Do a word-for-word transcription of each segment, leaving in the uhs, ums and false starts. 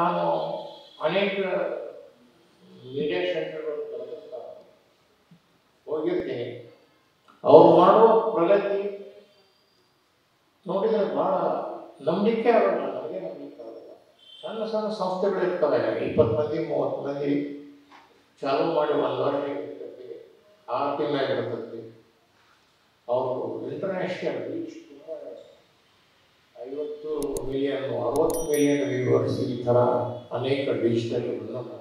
ನಾನು ಅನೇಕ ಮೀಡಿಯಾ ಸೆಂಟರ್ಗಳು ಹೋಗಿರ್ತೀನಿ. ಅವ್ರು ಮಾಡುವ ಪ್ರಗತಿ ನೋಡಿದರೆ ಭಾಳ ನಂಬಿಕೆ ಆಗೋಲ್ಲ, ನನಗೆ ನಂಬಿಕೆ ಆಗೋಲ್ಲ. ಸಣ್ಣ ಸಣ್ಣ ಸಂಸ್ಥೆಗಳಿರ್ತವೆ, ಇಪ್ಪತ್ತು ಮಂದಿ ಮೂವತ್ತು ಮಂದಿ ಚಾಲೂ ಮಾಡಿ ಒಂದು ವರ್ಷ ಇರ್ತೈತಿ, ಆರು ತಿಂಗಳಾಗಿರ್ತೈತಿ. ಅವರು ಇಂಟರ್ನ್ಯಾಷನಲ್ ರೀಚ್ ತುಂಬ, ಐವತ್ತು ಮಿಲಿಯನ್ ಅರವತ್ತು ಮಿಲಿಯನ್ ವ್ಯೂವರ್ಸ್ ಈ ಥರ ಅನೇಕ ಡಿಜಿಟಲ್ ಮಾಡ್ತಾರೆ.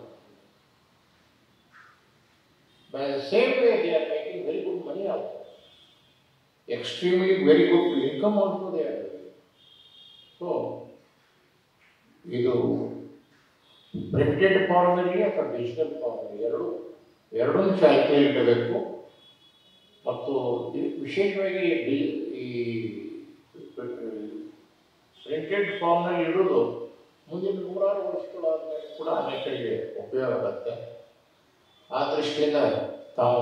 By the same way, they are making very good money out of it. Extremely very good income also they are doing. So, either printed form or digital form, ಎರಡನ್ನೂ ಚಾಲ್ತಿಯಲ್ಲಿ ಇಡಬೇಕು. ಮತ್ತು ವಿಶೇಷವಾಗಿ ಈ ಪ್ರಿಂಟೆಡ್ ಫಾರ್ಮ್ನಲ್ಲಿ ಇಡೋದು ಮುಂದಿನ ನೂರಾರು ವರ್ಷಗಳಾದ್ಮೇಲೆ ಕೂಡ ಅನೇಕರಿಗೆ ಉಪಯೋಗ ಆಗುತ್ತೆ. ಆ ದೃಷ್ಟಿಯಿಂದ ತಾವು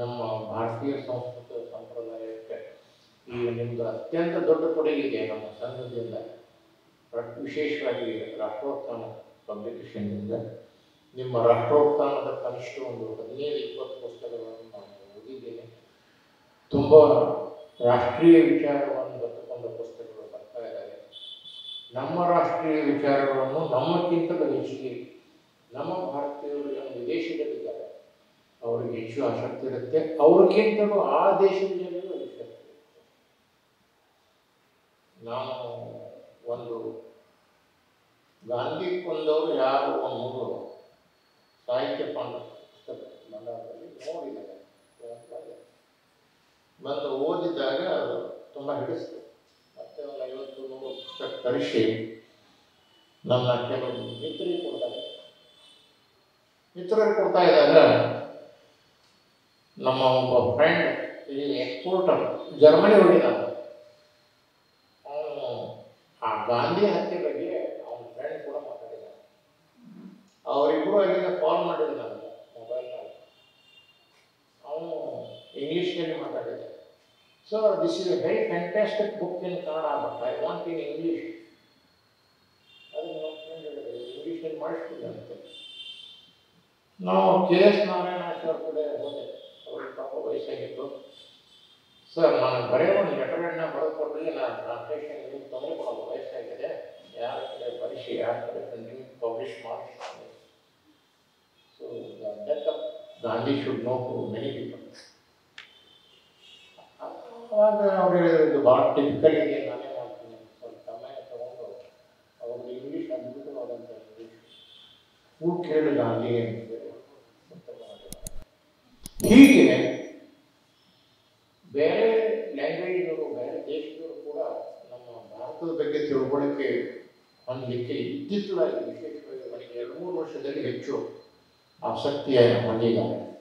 ನಮ್ಮ ಭಾರತೀಯ ಸಂಸ್ಕೃತ ಸಂಪ್ರದಾಯಕ್ಕೆ ಈ ನಿಮ್ಮದು ಅತ್ಯಂತ ದೊಡ್ಡ ಕೊಡುಗೆಗೆ ನಮ್ಮ ಸಂಘದಿಂದ, ವಿಶೇಷವಾಗಿ ರಾಷ್ಟ್ರೋತ್ಥಾನ ಪಬ್ಲಿಕೇಶನ್ನಿಂದ ನಿಮ್ಮ ರಾಷ್ಟ್ರೋತ್ಥಾನದ ಕನಿಷ್ಠ ಒಂದು ಹದಿನೈದು ಇಪ್ಪತ್ತು ಪುಸ್ತಕಗಳನ್ನು ನಾನು ಓದಿದ್ದೇನೆ. ತುಂಬ ರಾಷ್ಟ್ರೀಯ ವಿಚಾರವನ್ನು ಬರೆದುಕೊಂಡ ಪುಸ್ತಕಗಳು ಬರ್ತಾ ಇದ್ದಾವೆ. ನಮ್ಮ ರಾಷ್ಟ್ರೀಯ ವಿಚಾರಗಳನ್ನು ನಮ್ಮಕ್ಕಿಂತಲೂ ಹೆಚ್ಚಿಗೆ ನಮ್ಮ ಭಾರತೀಯರು ನಮ್ಮ ವಿದೇಶದಲ್ಲಿದ್ದಾರೆ, ಅವ್ರಿಗೆ ಹೆಚ್ಚು ಆಸಕ್ತಿ ಇರುತ್ತೆ. ಅವ್ರಿಗಿಂತಲೂ ಆ ದೇಶದ ಜನರು ಆಸಕ್ತಿ ಇರುತ್ತೆ. ನಾನು ಒಂದು ಗಾಂಧಿ ಕೊಂದವರು ಯಾರು ಅನ್ನೋದು ಸಾಹಿತ್ಯ ಪಾಂಡ ಪುಸ್ತಕ ಕನ್ನಡದಲ್ಲಿ ನೋಡಿದ್ದಾರೆ. ಬಂದು ಓದಿದಾಗ ತುಂಬ ಹಿಡಿಸ್ತು. ಮತ್ತೆ ಒಂದು ಐವತ್ತು ನೂರು ಪುಸ್ತಕ ತರಿಸಿ ನನ್ನ ಕೆಲವು ಮಿತ್ರರು ಕೊಡ್ತಾರೆ. ಮಿತ್ರರು ಕೊಡ್ತಾ ಇದ್ದಾಗ ನಮ್ಮ ಒಬ್ಬ ಫ್ರೆಂಡ್ ಇಲ್ಲಿ ಎಕ್ಸ್ಪೋರ್ಟರ್ ಜರ್ಮನಿ ಹೋಗಿದ್ದಾನೆ. ಅವನು ಆ ಗಾಂಧಿ ಹತ್ಯೆ ಬಗ್ಗೆ ಅವನ ಫ್ರೆಂಡ್ ಕೂಡ ಮಾತಾಡಿದ್ದಾನೆ. ಅವರಿಬ್ಬರು ಅಲ್ಲಿಂದ ಕಾಲ್ ಮಾಡಿದ್ರು ನನಗೆ ಮೊಬೈಲ್ನಲ್ಲಿ. ಅವನು ಇಂಗ್ಲೀಷ್ನಲ್ಲಿ ಮಾತಾಡಿದ್ದೆ, sir this is a very fantastic book in Kannada, but I want in English. ಅದು ನನ್ನ ಫ್ರೆಂಡ್ ಹೇಳಿದೆ, ಇಂಗ್ಲೀಷಲ್ಲಿ ಮಾಡಿಸ್ತಿದ್ದಂತೆ. ನಾವು ಕೆ ಎಸ್ ನಾರಾಯಣಾಚಾರ್ ಕೂಡ ಹೋದೆ, ಅವ್ರ ಪಾಪ ವಯಸ್ಸಾಗಿತ್ತು. ಸರ್ ನಾನು ಬರೀ ಒಂದು ಲೆಟರನ್ನ ಬರೆದುಕೊಡ್ರಿ, ನಾನು ಟ್ರಾನ್ಸ್ಲೇಷನ್ ನಿಮ್ಗೆ ತೊಂದರೆ ಕೊಡೋದು, ವಯಸ್ಸಾಗಿದೆ, ಯಾರ ಕಡೆ ಬರೆಸಿ ಯಾರ ಕಡೆ ನಿಮ್ಗೆ ಪಬ್ಲಿಷ್ ಮಾಡಿ. So death of Gandhi should know to many people. ಆವಾಗ ಅವ್ರು ಹೇಳಿದ್ರು ಭಾಳ ಟಿಪಿಕಲ್ ಇದೆ, ನಾನೇ ಮಾಡ್ತೀನಿ. ಸ್ವಲ್ಪ ಸಮಯ ತಗೊಂಡು ಅವ್ರಿಗೆ ಇಂಗ್ಲೀಷ್ ಅದ್ಭುತವಾದಂಥ ಇಂಗ್ಲೀಷ್ ಹೂ ಕೇಳಿ ಗಾಂಧಿ ಅಂತ. ಹೀಗೆ ಬೇರೆ ಲ್ಯಾಂಗ್ವೇಜ್ನವರು, ಬೇರೆ ದೇಶದವರು ಕೂಡ ನಮ್ಮ ಭಾರತದ ಬಗ್ಗೆ ತಿಳ್ಕೊಳ್ಳೋಕ್ಕೆ ಹೊಂದಲಿಕ್ಕೆ ಇದ್ದಿದ್ದಲಾಗಿ, ವಿಶೇಷವಾಗಿ ನನಗೆ ಎರಡು ಮೂರು ವರ್ಷದಲ್ಲಿ ಹೆಚ್ಚು ಆಸಕ್ತಿಯ ಹೊಂದಿದ್ದಾರೆ.